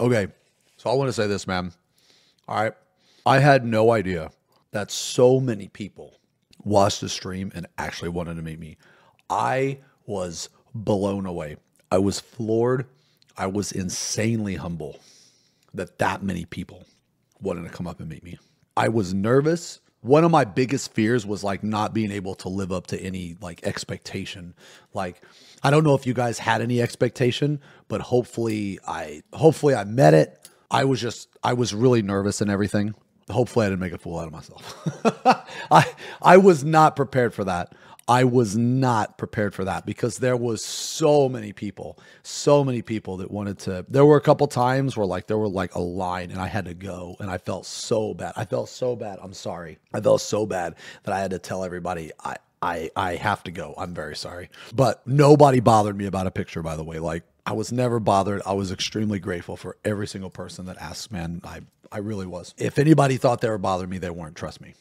Okay, so I want to say this, man. All right, I had no idea that so many people watched the stream and actually wanted to meet me. I was blown away. I was floored. I was insanely humble that that many people wanted to come up and meet me. I was nervous. One of my biggest fears was like not being able to live up to any like expectation. Like, I don't know if you guys had any expectation, but hopefully I met it. I was really nervous and everything. Hopefully I didn't make a fool out of myself. I was not prepared for that. I was not prepared for that because there was so many people that wanted to. There were a couple times where like there were like a line and I had to go and I felt so bad. I'm sorry. I felt so bad that I had to tell everybody I have to go. I'm very sorry. But nobody bothered me about a picture, by the way. Like, I was never bothered. I was extremely grateful for every single person that asked, man. I really was. If anybody thought they were bothering me, they weren't. Trust me.